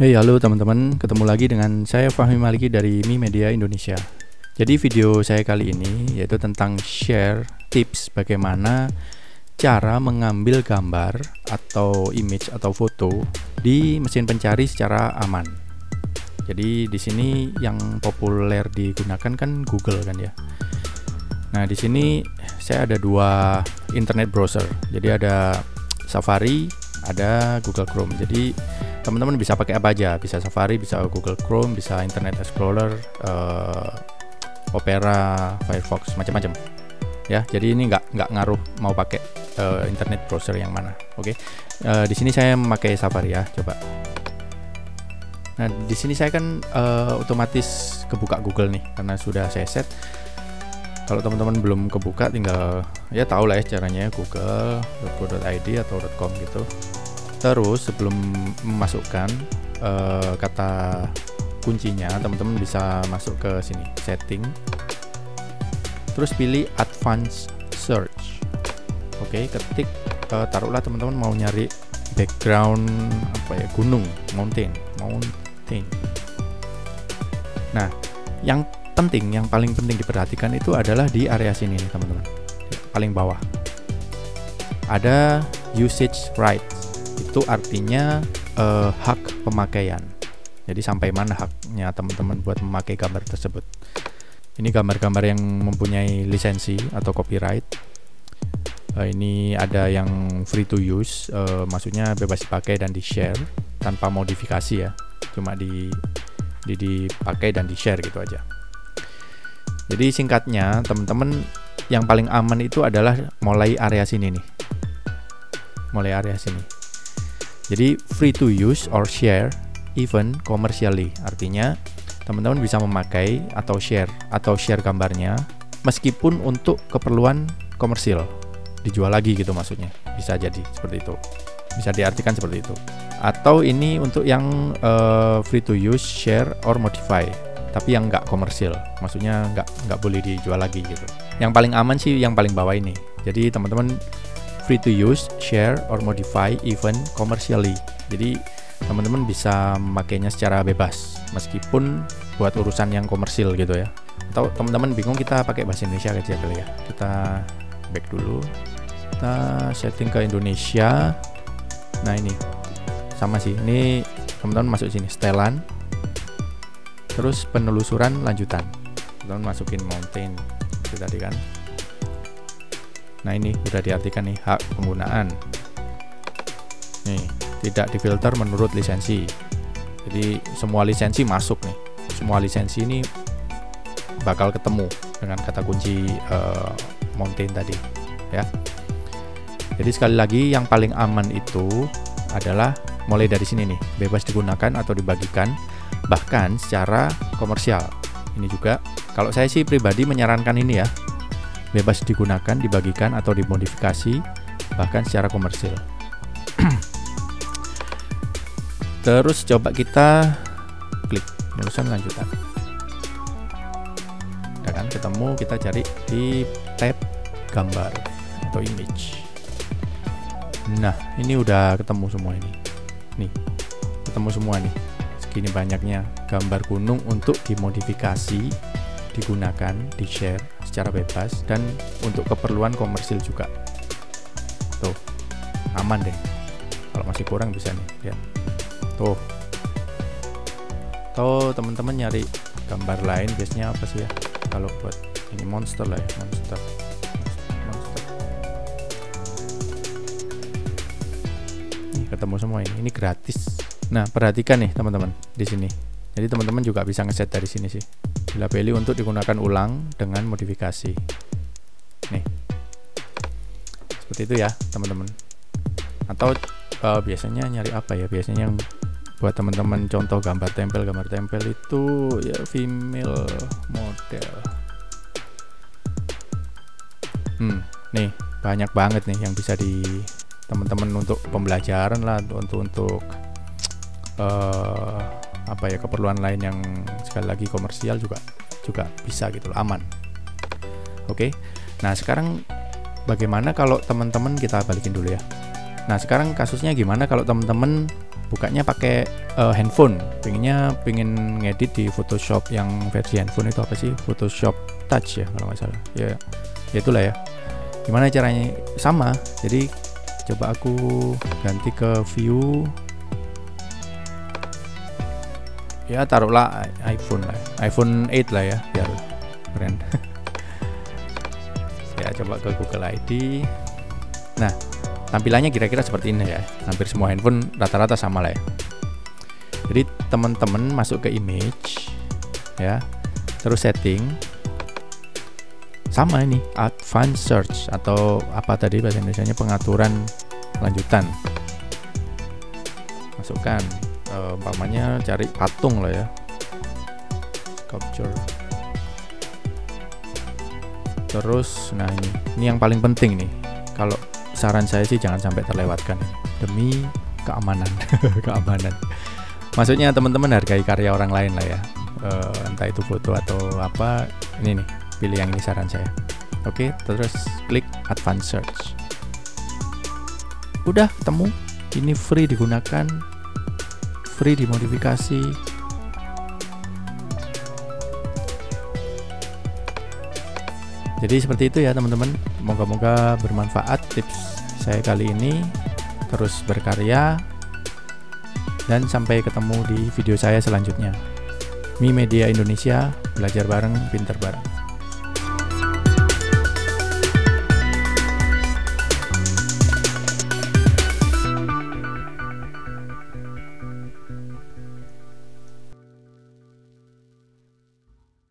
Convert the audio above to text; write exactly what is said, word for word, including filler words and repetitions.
Hey, halo teman-teman, ketemu lagi dengan saya Fahmi Maliki dari Mi Media Indonesia. Jadi video saya kali ini yaitu tentang share tips bagaimana cara mengambil gambar atau image atau foto di mesin pencari secara aman. Jadi di sini yang populer digunakan kan Google kan ya. Nah, di sini saya ada dua internet browser. Jadi ada Safari, ada Google Chrome. Jadi teman-teman bisa pakai apa aja, bisa Safari, bisa Google Chrome, bisa Internet Explorer, uh, Opera, Firefox, macam-macam. Ya, jadi ini nggak nggak ngaruh mau pakai uh, internet browser yang mana. Oke, okay. uh, di sini saya memakai Safari ya, coba. Nah, di sini saya kan uh, otomatis kebuka Google nih, karena sudah saya set. Kalau teman-teman belum kebuka, tinggal ya tahu lah ya caranya, Google dot co dot i d atau .com gitu. Terus sebelum memasukkan uh, kata kuncinya, teman-teman bisa masuk ke sini setting, terus pilih advanced search. Oke, okay, ketik uh, taruhlah teman-teman mau nyari background apa ya, gunung, mountain mountain. Nah, yang penting, yang paling penting diperhatikan itu adalah di area sini teman-teman, paling bawah ada usage rights. Itu artinya eh, hak pemakaian. Jadi sampai mana haknya teman-teman buat memakai gambar tersebut. Ini gambar-gambar yang mempunyai lisensi atau copyright. eh, Ini ada yang free to use, eh, maksudnya bebas dipakai dan di-share tanpa modifikasi ya. Cuma di, di dipakai dan di-share gitu aja. Jadi singkatnya teman-teman, yang paling aman itu adalah mulai area sini nih. Mulai area sini Jadi free to use or share even commercially, artinya teman-teman bisa memakai atau share atau share gambarnya meskipun untuk keperluan komersil, dijual lagi gitu maksudnya, bisa jadi seperti itu, bisa diartikan seperti itu. Atau ini untuk yang uh, free to use, share or modify, tapi yang nggak komersil, maksudnya nggak nggak boleh dijual lagi gitu. Yang paling aman sih yang paling bawah ini. Jadi teman-teman free to use, share or modify even commercially. Jadi teman-teman bisa memakainya secara bebas meskipun buat urusan yang komersil gitu ya. Atau teman-teman bingung, kita pakai bahasa Indonesia aja dulu ya. Kita back dulu. Kita setting ke Indonesia. Nah, ini sama sih. Ini teman-teman masuk sini setelan. Terus penelusuran lanjutan. Teman-teman masukin mountain itu tadi kan. Nah, ini sudah diartikan nih, hak penggunaan. Nih, tidak difilter menurut lisensi. Jadi semua lisensi masuk nih. Semua lisensi ini bakal ketemu dengan kata kunci uh, mountain tadi, ya. Jadi sekali lagi yang paling aman itu adalah mulai dari sini nih, bebas digunakan atau dibagikan bahkan secara komersial. Ini juga kalau saya sih pribadi menyarankan ini ya. Bebas digunakan, dibagikan, atau dimodifikasi bahkan secara komersil. Terus coba kita klik penelusuran lanjutan. Nah, kan ketemu, kita cari di tab gambar atau image. Nah, ini udah ketemu semua ini. Nih, ketemu semua nih. Segini banyaknya gambar gunung untuk dimodifikasi, digunakan, di-share secara bebas dan untuk keperluan komersil juga. Tuh, aman deh. Kalau masih kurang bisa nih, lihat. Tuh. Tuh, teman-teman nyari gambar lain biasanya apa sih ya? Kalau buat ini monster lah ya, monster. Monster. Nih, ketemu semua ini. Ini gratis. Nah, perhatikan nih teman-teman di sini. Jadi teman-teman juga bisa ngeset dari sini sih. Bila pilih untuk digunakan ulang dengan modifikasi. Nih. Seperti itu ya, teman-teman. Atau uh, biasanya nyari apa ya? Biasanya yang buat teman-teman contoh gambar tempel, gambar tempel itu ya female model. Hmm, nih, banyak banget nih yang bisa di teman-teman untuk pembelajaran lah, untuk untuk uh, apa ya, keperluan lain yang sekali lagi komersial juga juga bisa gitu, aman. Oke, nah sekarang bagaimana kalau teman-teman, kita balikin dulu ya. Nah sekarang kasusnya gimana kalau teman-teman bukanya pakai uh, handphone, pengennya pengen ngedit di Photoshop yang versi handphone itu apa sih, Photoshop Touch ya kalau nggak salah ya, ya itulah ya. Gimana caranya? Sama, jadi coba aku ganti ke view ya, taruhlah iPhone lah, iPhone eight lah ya biar keren. Ya coba ke Google I D. Nah tampilannya kira-kira seperti ini ya, hampir semua handphone rata-rata sama lah ya. Jadi teman-teman masuk ke image ya, terus setting, sama ini advanced search atau apa tadi bahasa Indonesianya, pengaturan lanjutan, masukkan eh, umpamanya cari patung lah ya, capture, terus nah ini ini yang paling penting nih, kalau saran saya sih jangan sampai terlewatkan demi keamanan. Keamanan maksudnya teman-teman hargai karya orang lain lah ya, e, entah itu foto atau apa. Ini nih, pilih yang ini saran saya. Oke, terus klik advanced search, udah ketemu, ini free digunakan, free dimodifikasi. Jadi seperti itu ya teman-teman, moga-moga bermanfaat tips saya kali ini. Terus berkarya dan sampai ketemu di video saya selanjutnya. Mi Media Indonesia, belajar bareng, pinter bareng.